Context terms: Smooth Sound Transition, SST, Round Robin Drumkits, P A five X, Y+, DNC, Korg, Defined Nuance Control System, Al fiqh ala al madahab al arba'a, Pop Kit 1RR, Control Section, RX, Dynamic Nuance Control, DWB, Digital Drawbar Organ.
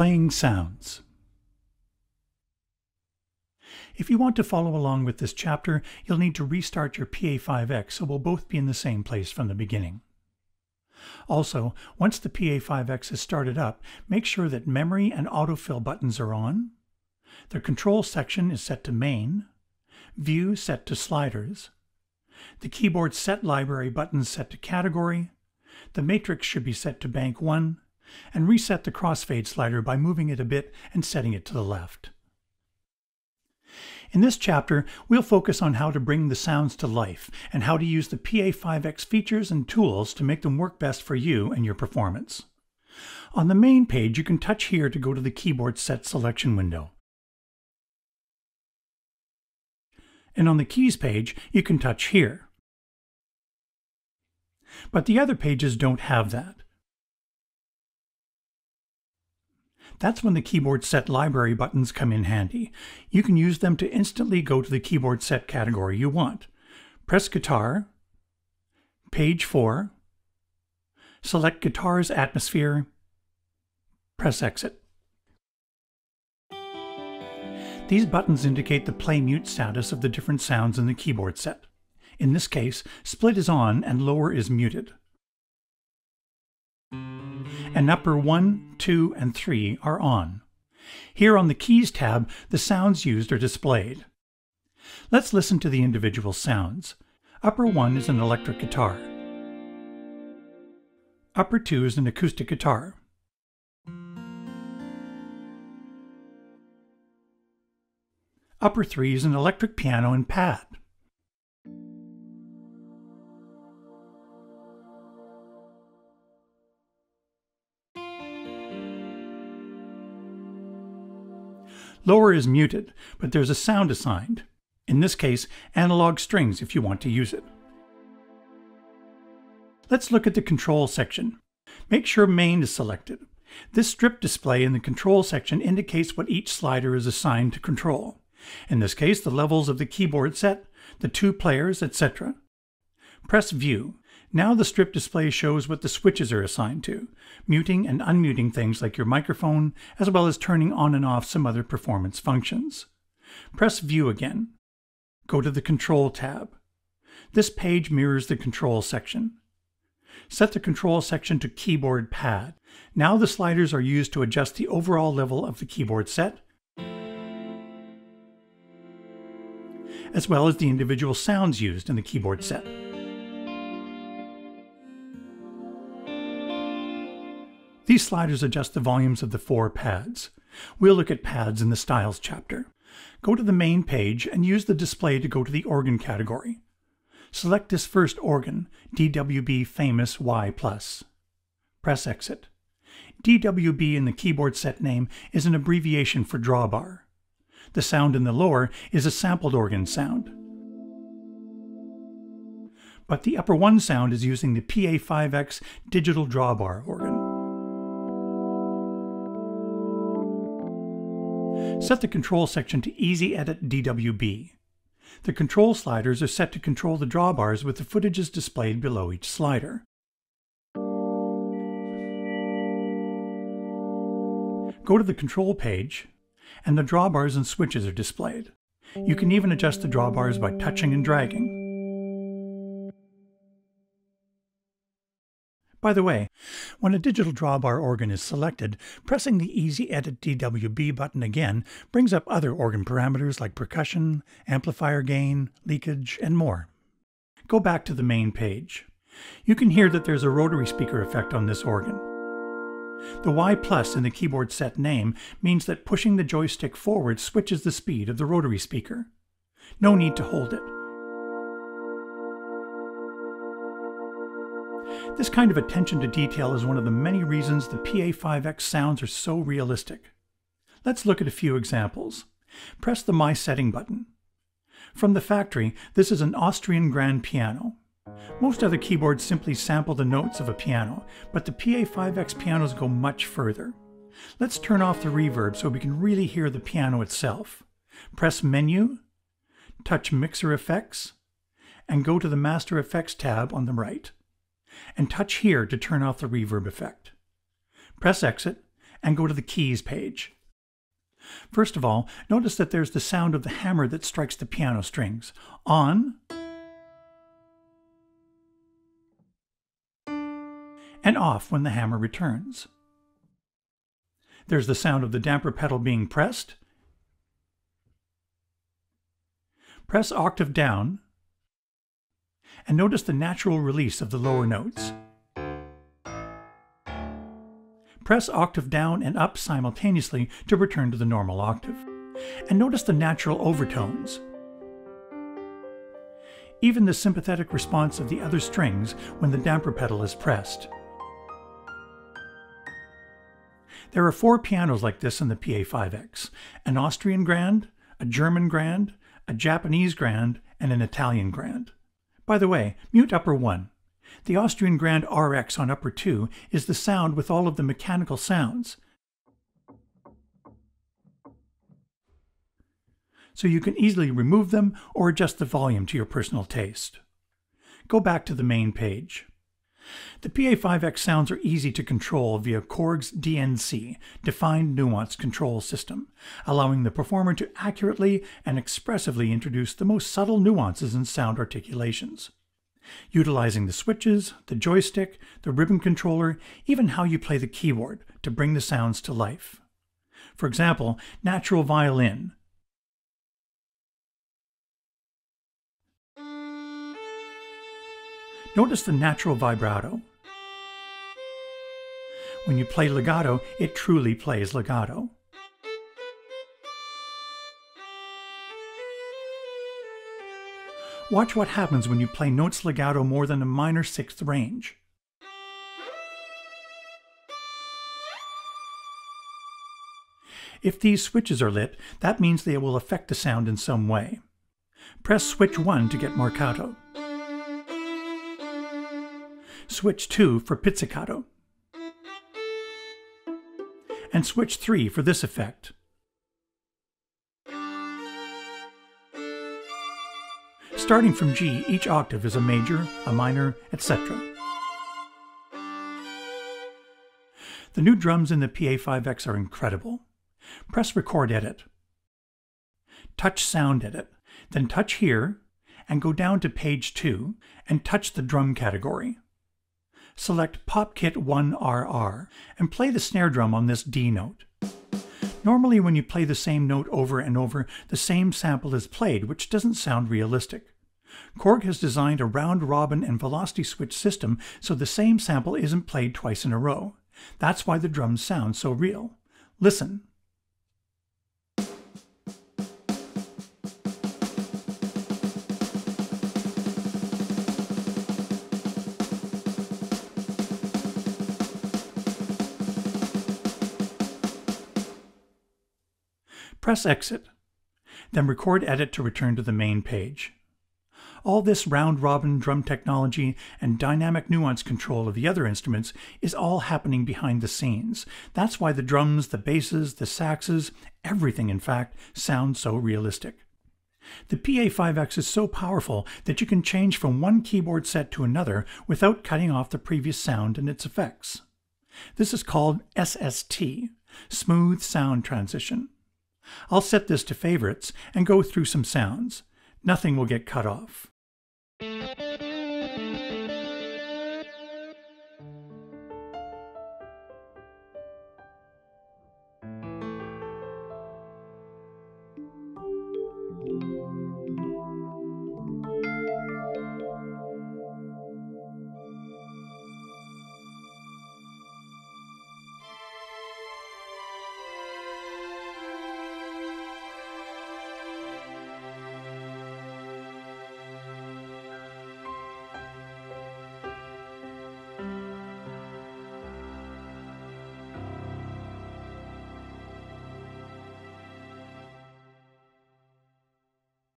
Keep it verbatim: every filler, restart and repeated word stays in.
playing sounds. If you want to follow along with this chapter, you'll need to restart your P A five X so we'll both be in the same place from the beginning. Also, once the P A five X is started up, make sure that memory and autofill buttons are on, the control section is set to main, view set to sliders, the keyboard set library button set to category, the matrix should be set to bank one, and reset the crossfade slider by moving it a bit and setting it to the left. In this chapter, we'll focus on how to bring the sounds to life and how to use the P A five X features and tools to make them work best for you and your performance. On the main page, you can touch here to go to the Keyboard Set Selection window. And on the Keys page, you can touch here. But the other pages don't have that. That's when the Keyboard Set Library buttons come in handy. You can use them to instantly go to the keyboard set category you want. Press Guitar, page four, select Guitar's Atmosphere, press Exit. These buttons indicate the play-mute status of the different sounds in the keyboard set. In this case, split is on and lower is muted. And upper one, two, and three are on. Here on the Keys tab, the sounds used are displayed. Let's listen to the individual sounds. Upper one is an electric guitar. Upper two is an acoustic guitar. Upper three is an electric piano and pad. Lower is muted, but there's a sound assigned. In this case, analog strings if you want to use it. Let's look at the control section. Make sure main is selected. This strip display in the control section indicates what each slider is assigned to control. In this case, the levels of the keyboard set, the two players, et cetera. Press View. Now the strip display shows what the switches are assigned to, muting and unmuting things like your microphone, as well as turning on and off some other performance functions. Press View again. Go to the Control tab. This page mirrors the Control section. Set the Control section to Keyboard Pad. Now the sliders are used to adjust the overall level of the keyboard set, as well as the individual sounds used in the keyboard set. These sliders adjust the volumes of the four pads. We'll look at pads in the Styles chapter. Go to the main page and use the display to go to the organ category. Select this first organ, D W B Famous Y plus. Press Exit. D W B in the keyboard set name is an abbreviation for drawbar. The sound in the lower is a sampled organ sound. But the upper one sound is using the P A five X Digital Drawbar Organ. Set the control section to Easy Edit D W B. The control sliders are set to control the drawbars with the footages displayed below each slider. Go to the control page, and the drawbars and switches are displayed. You can even adjust the drawbars by touching and dragging. By the way, when a digital drawbar organ is selected, pressing the Easy Edit D W B button again brings up other organ parameters like percussion, amplifier gain, leakage, and more. Go back to the main page. You can hear that there's a rotary speaker effect on this organ. The Y plus in the keyboard set name means that pushing the joystick forward switches the speed of the rotary speaker. No need to hold it. This kind of attention to detail is one of the many reasons the P A five X sounds are so realistic. Let's look at a few examples. Press the My Setting button. From the factory, this is an Austrian grand piano. Most other keyboards simply sample the notes of a piano, but the P A five X pianos go much further. Let's turn off the reverb so we can really hear the piano itself. Press Menu, touch Mixer Effects, and go to the Master Effects tab on the right. And touch here to turn off the reverb effect. Press Exit, and go to the Keys page. First of all, notice that there's the sound of the hammer that strikes the piano strings. On and off when the hammer returns. There's the sound of the damper pedal being pressed. Press octave down, and notice the natural release of the lower notes. Press octave down and up simultaneously to return to the normal octave. And notice the natural overtones. Even the sympathetic response of the other strings when the damper pedal is pressed. There are four pianos like this in the P A five X, an Austrian grand, a German grand, a Japanese grand, and an Italian grand. By the way, mute upper one. The Austrian grand R X on upper two is the sound with all of the mechanical sounds. So you can easily remove them or adjust the volume to your personal taste. Go back to the main page. The P A five X sounds are easy to control via Korg's D N C, Defined Nuance Control System, allowing the performer to accurately and expressively introduce the most subtle nuances in sound articulations. Utilizing the switches, the joystick, the ribbon controller, even how you play the keyboard to bring the sounds to life. For example, natural violin, notice the natural vibrato. When you play legato, it truly plays legato. Watch what happens when you play notes legato more than a minor sixth range. If these switches are lit, that means they will affect the sound in some way. Press switch one to get marcato. Switch two for pizzicato, and switch three for this effect. Starting from G, each octave is a major, a minor, et cetera. The new drums in the P A five X are incredible. Press Record Edit, touch Sound Edit, then touch here, and go down to page two, and touch the drum category. Select Pop Kit one R R and play the snare drum on this D note. Normally when you play the same note over and over, the same sample is played, which doesn't sound realistic. Korg has designed a round-robin and velocity switch system so the same sample isn't played twice in a row. That's why the drums sound so real. Listen. Press Exit, then Record Edit to return to the main page. All this round-robin drum technology and dynamic nuance control of the other instruments is all happening behind the scenes. That's why the drums, the basses, the saxes, everything in fact, sounds so realistic. The P A five X is so powerful that you can change from one keyboard set to another without cutting off the previous sound and its effects. This is called S S T, Smooth Sound Transition. I'll set this to favorites and go through some sounds. Nothing will get cut off.